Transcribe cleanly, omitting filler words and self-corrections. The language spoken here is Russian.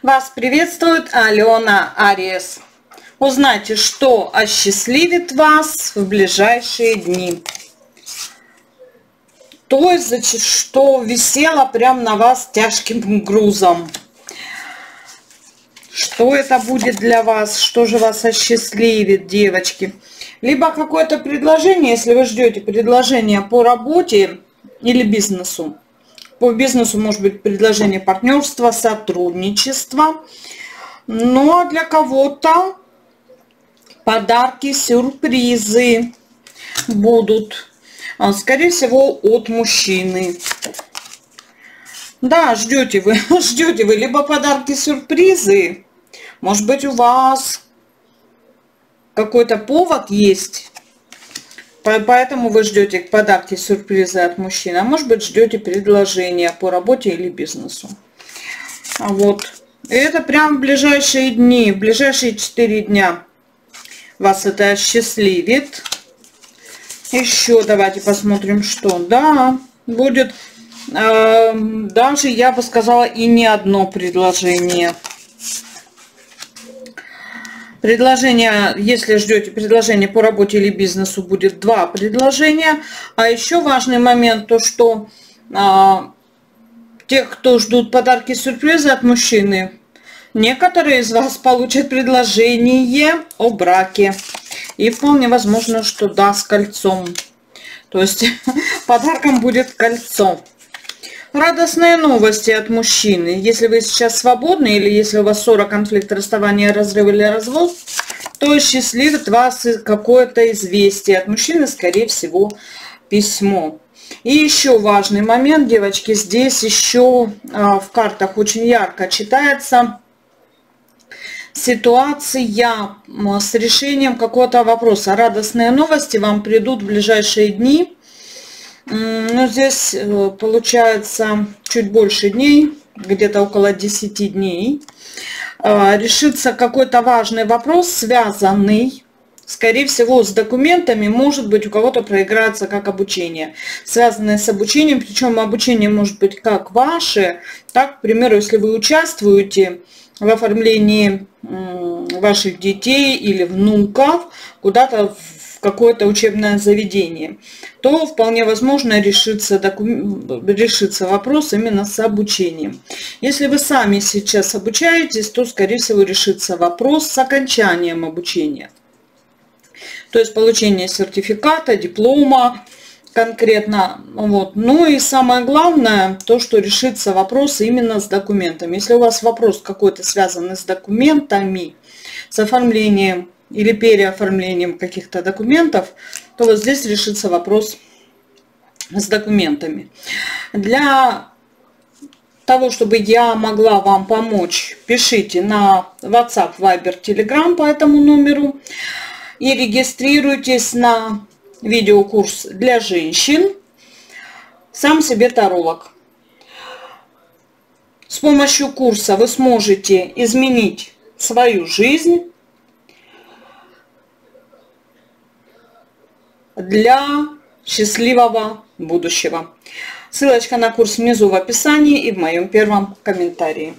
Вас приветствует Алена Ариес. Узнайте, что осчастливит вас в ближайшие дни. То есть, значит, что висело прям на вас тяжким грузом. Что это будет для вас? Что же вас осчастливит, девочки? Либо какое-то предложение, если вы ждете предложения по работе или бизнесу. По бизнесу может быть предложение партнерства, сотрудничества. Но для кого-то подарки, сюрпризы будут, скорее всего, от мужчины. Да, ждете вы либо подарки, сюрпризы. Может быть, у вас какой-то повод есть, поэтому вы ждете подарки, сюрпризы от мужчин. А может быть, ждете предложения по работе или бизнесу. Вот. И это прям в ближайшие дни, в ближайшие 4 дня вас это осчастливит. Еще давайте посмотрим, что. Да, будет даже, я бы сказала, и не одно предложение. Предложение, если ждете предложение по работе или бизнесу, будет 2 предложения. А еще важный момент, то что тех, кто ждут подарки, сюрпризы от мужчины, некоторые из вас получат предложение о браке. И вполне возможно, что да, с кольцом. То есть подарком будет кольцо. Радостные новости от мужчины. Если вы сейчас свободны или если у вас ссора, конфликт, расставание, разрыв или развод, то счастливит вас какое-то известие от мужчины, скорее всего, письмо. И еще важный момент, девочки, здесь еще в картах очень ярко читается ситуация с решением какого-то вопроса. Радостные новости вам придут в ближайшие дни. Ну, здесь получается чуть больше дней, где-то около 10 дней. Решится какой-то важный вопрос, связанный, скорее всего, с документами. Может быть, у кого-то проиграется как обучение. Связанное с обучением, причем обучение может быть как ваше, так, к примеру, если вы участвуете в оформлении ваших детей или внуков куда-то в какое-то учебное заведение, то вполне возможно решится вопрос именно с обучением. Если вы сами сейчас обучаетесь, то, скорее всего, решится вопрос с окончанием обучения. То есть получение сертификата, диплома конкретно. Вот. Ну и самое главное, то, что решится вопрос именно с документами. Если у вас вопрос какой-то связанный с документами, с оформлением или переоформлением каких-то документов, то вот здесь решится вопрос с документами. Для того, чтобы я могла вам помочь, пишите на WhatsApp, Viber, Telegram по этому номеру и регистрируйтесь на видеокурс для женщин «Сам себе таролог». С помощью курса вы сможете изменить свою жизнь для счастливого будущего. Ссылочка на курс внизу в описании и в моем первом комментарии.